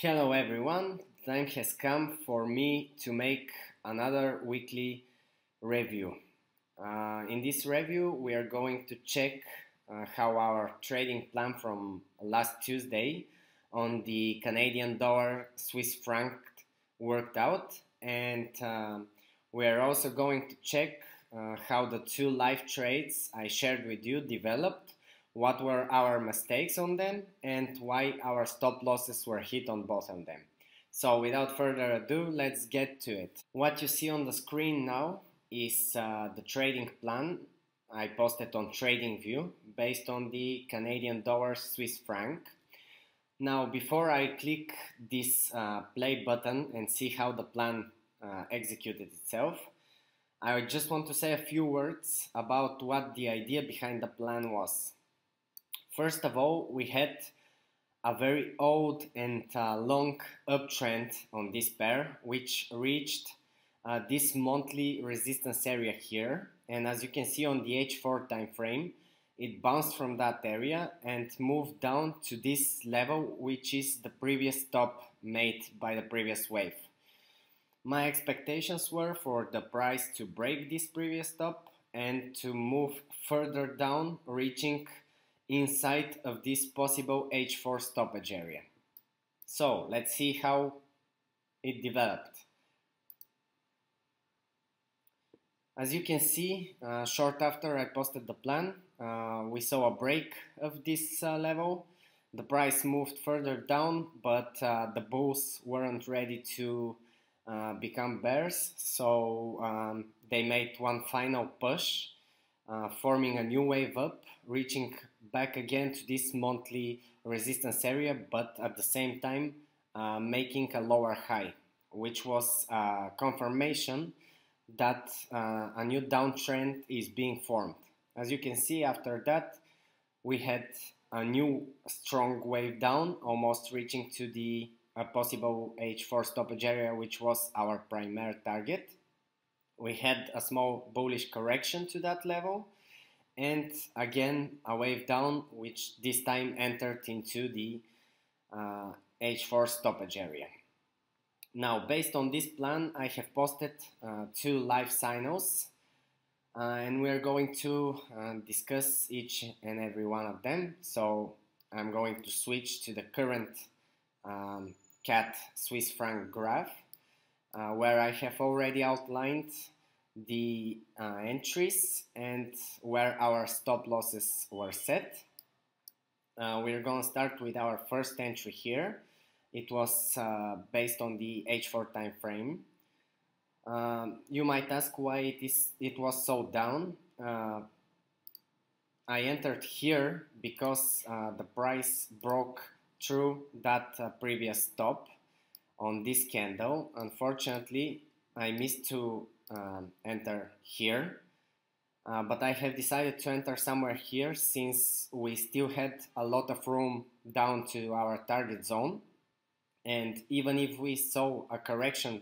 Hello everyone, time has come for me to make another weekly review. In this review we are going to check how our trading plan from last Tuesday on the Canadian dollar Swiss franc worked out, and we are also going to check how the two live trades I shared with you developed, what were our mistakes on them, and why our stop losses were hit on both of them. So without further ado, let's get to it. What you see on the screen now is the trading plan I posted on TradingView based on the Canadian dollar Swiss franc. Now, before I click this play button and see how the plan executed itself, I just want to say a few words about what the idea behind the plan was. First of all, we had a very old and long uptrend on this pair, which reached this monthly resistance area here, and as you can see on the H4 time frame, it bounced from that area and moved down to this level, which is the previous stop made by the previous wave. My expectations were for the price to break this previous stop and to move further down, reaching inside of this possible H4 stoppage area. So let's see how it developed. As you can see, short after I posted the plan, we saw a break of this level. The price moved further down, but the bulls weren't ready to become bears, so they made one final push, forming a new wave up, reaching back again to this monthly resistance area, but at the same time making a lower high, which was confirmation that a new downtrend is being formed. As you can see, after that we had a new strong wave down, almost reaching to the possible H4 stoppage area, which was our primary target. We had a small bullish correction to that level, and again a wave down, which this time entered into the H4 stoppage area. Now, based on this plan, I have posted two live signals, and we are going to discuss each and every one of them. So I'm going to switch to the current CAD Swiss franc graph, where I have already outlined the entries and where our stop losses were set. We're going to start with our first entry here. It was based on the H4 time frame. You might ask why it was so down. I entered here because the price broke through that previous stop on this candle. Unfortunately, I missed to enter here, but I have decided to enter somewhere here since we still had a lot of room down to our target zone, and even if we saw a correction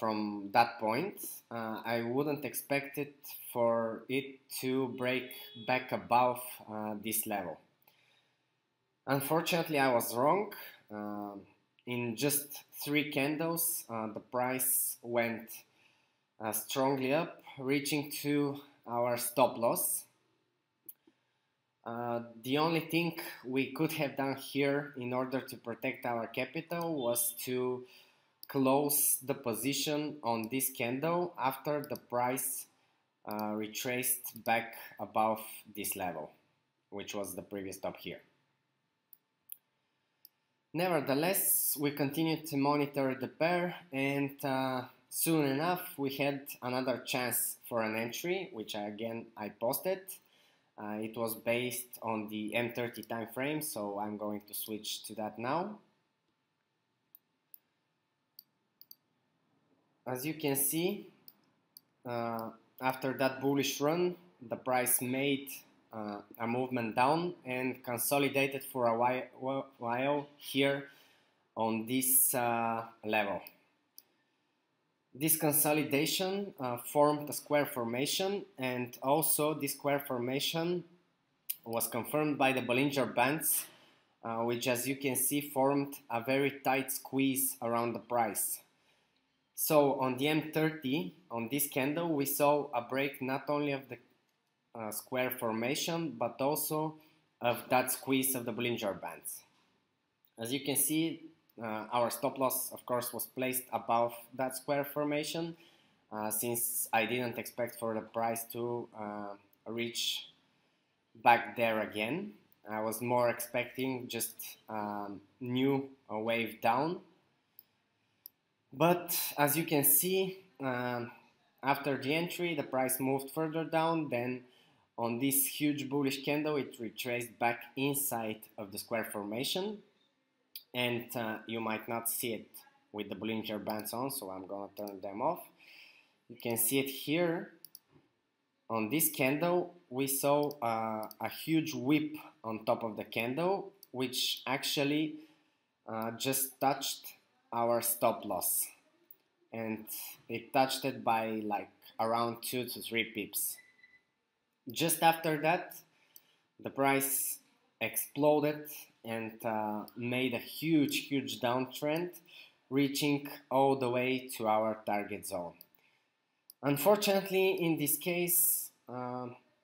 from that point, I wouldn't expect it for it to break back above this level. Unfortunately, I was wrong. In just three candles, the price went strongly up, reaching to our stop loss. The only thing we could have done here in order to protect our capital was to close the position on this candle after the price retraced back above this level, which was the previous top here. Nevertheless, we continued to monitor the pair, and soon enough we had another chance for an entry, which I posted. It was based on the M30 time frame, so I'm going to switch to that now. As you can see, after that bullish run, the price made a movement down and consolidated for a while here on this level. This consolidation formed a square formation, and also this square formation was confirmed by the Bollinger Bands which, as you can see, formed a very tight squeeze around the price. So on the M30, on this candle, we saw a break not only of the square formation, but also of that squeeze of the Bollinger Bands. As you can see, our stop loss, of course, was placed above that square formation, since I didn't expect for the price to reach back there again. I was more expecting just new wave down. But as you can see, after the entry, the price moved further down. Then on this huge bullish candle, it retraced back inside of the square formation. And you might not see it with the Bollinger Bands on, so I'm gonna turn them off. You can see it here. On this candle, we saw a huge whip on top of the candle, which actually just touched our stop loss, and it touched it by like around 2 to 3 pips. Just after that, the price exploded and made a huge downtrend, reaching all the way to our target zone. Unfortunately, in this case,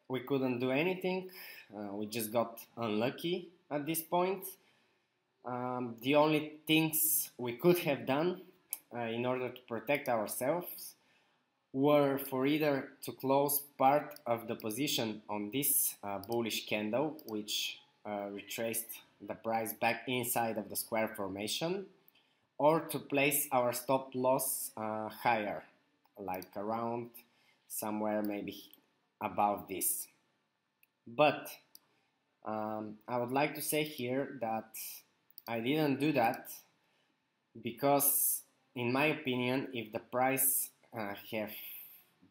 we couldn't do anything. We just got unlucky at this point. The only things we could have done in order to protect ourselves were for either to close part of the position on this bullish candle, which retraced the price back inside of the square formation, or to place our stop loss higher, like around somewhere maybe above this. But I would like to say here that I didn't do that because, in my opinion, if the price have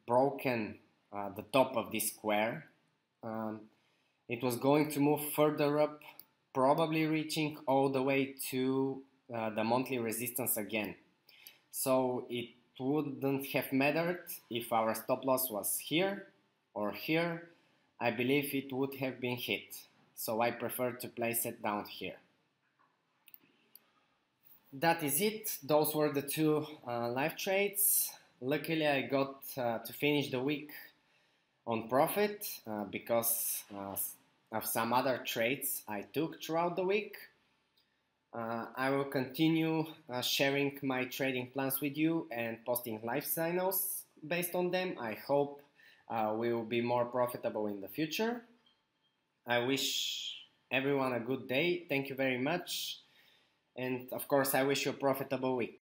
broken the top of this square, it was going to move further up, probably reaching all the way to the monthly resistance again. So it wouldn't have mattered if our stop loss was here or here. I believe it would have been hit, so I prefer to place it down here. That is it. Those were the two live trades. Luckily, I got to finish the week on profit because of some other trades I took throughout the week. I will continue sharing my trading plans with you and posting live signals based on them. I hope we will be more profitable in the future. I wish everyone a good day. Thank you very much. And of course, I wish you a profitable week.